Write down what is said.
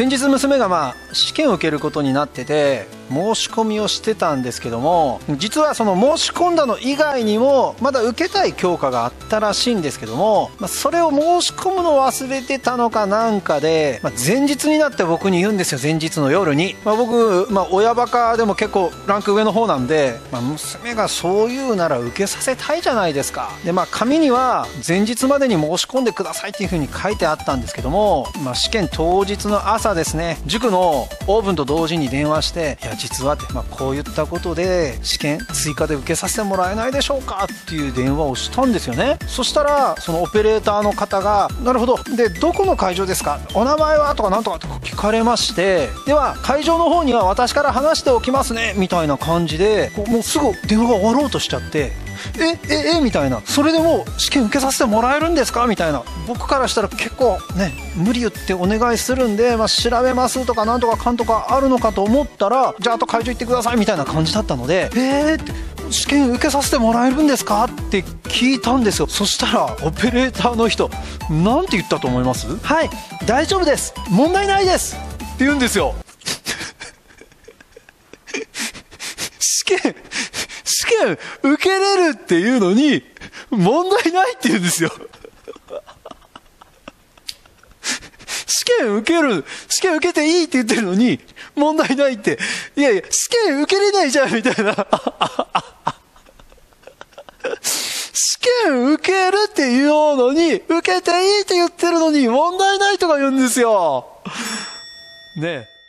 先日娘が試験を受けることになってて申し込みをしてたんですけども、実はその申し込んだの以外にもまだ受けたい教科があったらしいんですけども、それを申し込むのを忘れてたのかなんかで、前日になって僕に言うんですよ。前日の夜に、僕、親バカでも結構ランク上の方なんで、娘がそう言うなら受けさせたいじゃないですか。で紙には前日までに申し込んでくださいっていう風に書いてあったんですけども、試験当日の朝ですね、塾のオープンと同時に電話して「いや実は」って、こういったことで試験追加で受けさせてもらえないでしょうかっていう電話をしたんですよね。そしたらそのオペレーターの方が「なるほど、でどこの会場ですか、お名前は?」とかなんとかとか聞かれまして、では会場の方には私から話しておきますねみたいな感じで、もうすぐ電話が終わろうとしちゃって。えみたいな、それでもう試験受けさせてもらえるんですかみたいな、僕からしたら結構ね無理言ってお願いするんで、調べますとかなんとかかんとかあるのかと思ったら、じゃああと会場行ってくださいみたいな感じだったので、って。試験受けさせてもらえるんですかって聞いたんですよ。そしたらオペレーターの人なんて言ったと思います？はい、大丈夫です、問題ないですって言うんですよ。試験受けれるっていうのに問題ないって言うんですよ。試験受けていいって言ってるのに問題ないって、いやいや試験受けれないじゃんみたいな。試験受けるっていうのに受けていいって言ってるのに問題ないとか言うんですよねえ。